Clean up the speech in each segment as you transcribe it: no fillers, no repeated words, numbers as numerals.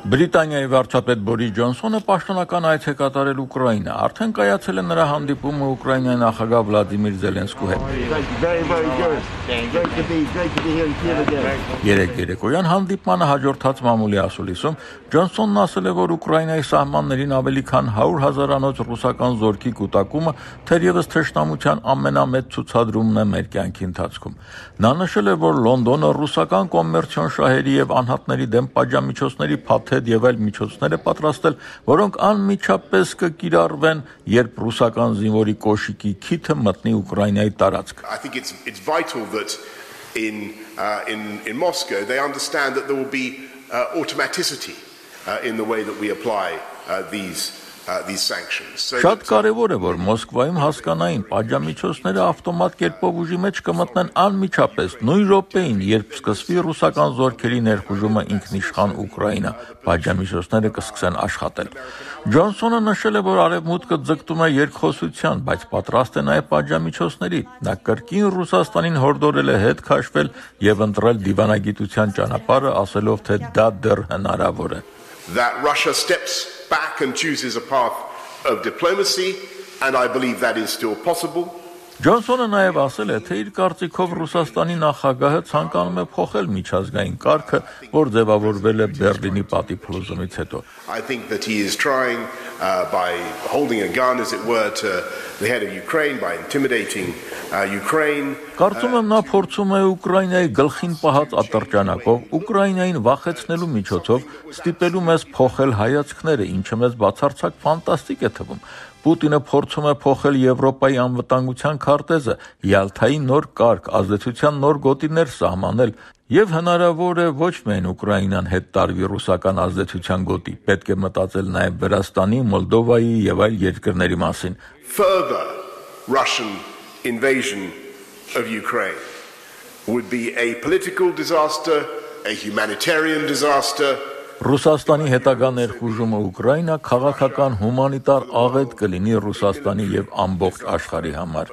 Բրիտանիայի վարչապետ Բորի Ջոնսոնը պաշտոնական այց է կատարել Ուկրաինա, արդեն կայացել է նրա հանդիպումը Ուկրաինայի նախագահ Վլադիմիր Զելենսկու հետ։ Երեկ երեկոյան հանդիպմանը հաջորդած մամուլի ասուլիսում Ջոնսոնն ասել է, որ Ուկրաինայի սահմաններին ավելի քան 100 հազարանոց ռուսական զորքի կուտակումը թերևս թշնամության ամենամեծ ցուցադրումն է մեր կյանքի ընթացքում։ Նա նշել է, որ Լոնդոնը ռուսական կոմերցիոն շահերի եւ անհատների դեմ պատժամիջոցների Եվ այլ միջոցներ է պատրաստել, որոնք անմիջապես կկիրառվեն, երբ ռուսական զինվորի կոշիկի քիթը մտնի Ուկրաինայի տարածք. I think it's vital that in Moscow they understand that there will be automaticity in the way that we apply these sanctions. Շատ կարևոր է, որ Մոսկվայում հասկանային, պատժամիջոցները ավտոմատ կերպով ուժի մեջ կմտնեն անմիջապես նույն րոպեին, երբ սկսվի ռուսական զորքերի ներխուժումը ինքնիշխան Ուկրաինա, պատժամիջոցները կսկսեն աշխատել։ Ջոնսոնը նշել է, որ արևմուտքը ձգտում է երկխոսության, բայց պատրաստ է նաև պատժամիջոցների։ Նա կրկին Ռուսաստանին հորդորել է հետ քաշվել եւ ընտրել դիվանագիտության ճանապարհը, ասելով, թե դա դեռ հնարավոր է։ That Russia steps back and chooses a path of diplomacy, and I believe that is still possible. Johnson նաև ասել է, թե իր կարծիքով Ռուսաստանի նախագահը ցանկանում է փոխել միջազգային կարգը, որ ձևավորվել է Բեռլինի պատի փլուզումից հետո. I think that he is trying by holding a gun as it were to the head of Ukraine by intimidating Ukraine. Կարծում եմ, նա փորձում է Ուկրաինայի գլխին պահած ատրճանակով Ուկրաինային վախեցնելու միջոցով ստիպելու մեզ փոխել հայացքները, ինչը մեզ բացարձակ ֆանտաստիկ է թվում։ Պուտինը փորձում է փոխել Եվրոպայի անվտանգության քարտեզը, Յալթայի նոր կարգ, ազդեցության նոր գոտիներ սահմանել, եւ հնարավոր է ոչ միայն Ուկրաինան հետ տարվի ռուսական ազդեցության գոտի, պետք է մտածել նաեւ Վրաստանի, Մոլդովայի եւ այլ երկրների մասին. Further Russian invasion of Ukraine would be a political disaster, a humanitarian disaster. Ռուսաստանի հետագա ներխուժումը Ուկրաինա քաղաքական հումանիտար աղետ կլինի Ռուսաստանի եւ ամբողջ աշխարհի համար։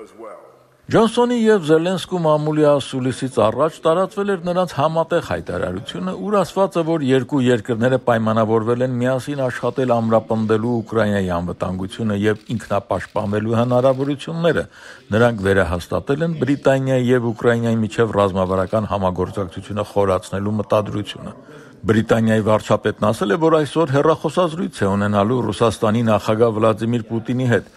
Ջոնսոնի եւ Զելենսկու մամուլի ասուլիսից առաջ տարածվել էր նրանց համատեղ հայտարարությունը, ուր ասված է, որ երկու երկրները պայմանավորվել են միասին աշխատել ամրապնդելու Ուկրաինայի անվտանգությունը եւ ինքնապաշտպանելու հնարավորությունները։ Նրանք վերահաստատել են Բրիտանիայի եւ Ուկրաինայի միջև ռազմավարական համագործակցությունը խորացնելու մտադրությունը։ Բրիտանիայի վարչապետն ասել է, որ այսօր հեռախոսազրույց է ունենալու Ռուսաստանի նախագահ Վլադիմիր Պուտինի հետ։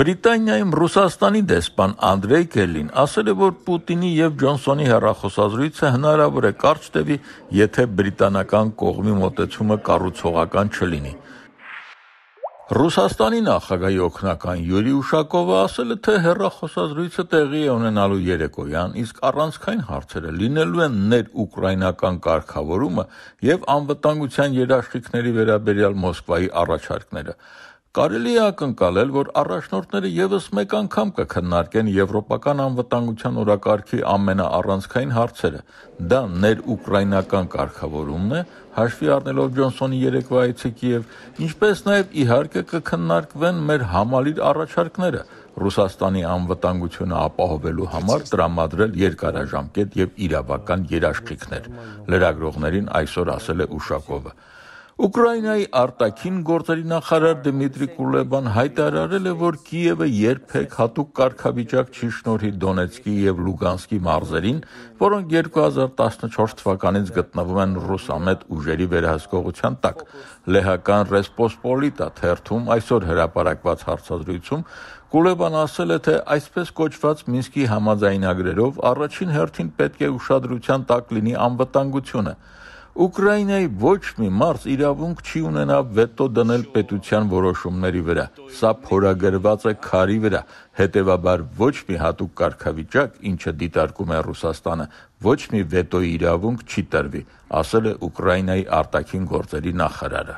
Բրիտանիայում Ռուսաստանի դեսպան Անդրեյ Կելին ասել է, որ Պուտինի եւ Ջոնսոնի հեռախոսազրույցը հնարավոր է կարճ տևի, եթե բրիտանական կողմի մոտեցումը կառուցողական չլինի։ Ռուսաստանի նախագահի օգնական Յուրի Ուշակովը ասել է, թե հեռախոսազրույցը տեղի է ունենալու երեկոյան, իսկ առանցքային հարցերը լինելու են ներուկրաինական կարգավորումը եւ անվտանգության երաշխիքների վերաբերյալ Մոսկվայի առաջարկները։ Կարելի է ակնկալել, որ առաջնորդները եւս մեկ անգամ կքննարկեն եվրոպական անվտանգության օրակարգի ամենաառանցքային հարցերը։ Դա ներուկրաինական կարգավորումն է, հաշվի առնելով Ջոնսոնի երեկվա այցը Կիև, ինչպես նաեւ իհարկե կքննարկվեն մեր համալիր առաջարկները Ռուսաստանի անվտանգությունը ապահովելու համար տրամադրել երկարաժամկետ եւ իրավական երաշխիքներ։ Լրագրողներին այսօր ասել է Ուշակովը։ Ուկրաինայի արտաքին գործերի նախարար Դմիտրի Կուլեբան հայտարարել է, որ Կիևը երբեք հատուկ կարգավիճակ չի շնորհի Դոնեցկի եւ Լուգանսկի մարզերին, որոնք 2014 թվականից գտնվում են ռուսամետ ուժերի վերահսկողության տակ։ Լեհական Ռեսպոսպոլիտա թերթում այսօր հրապարակված հարցազրույցում Կուլեբան ասել է, թե այսպես կոչված Մինսկի համաձայնագրերով առաջին հերթին պետք է ուշադրության տակ լինի անվտանգությունը։ Ուկրաինայի ոչ մի մարզ իրավունք չի ունենա վետո դնել պետության որոշումների վրա։ Սա փորագրված է քարի վրա, հետևաբար ոչ մի հատուկ կարգավիճակ, ինչը դիտարկում է Ռուսաստանը, ոչ մի վետոյի իրավունք չի տրվի, ասել է Ուկրաինայի արտաքին գործերի նախարարը։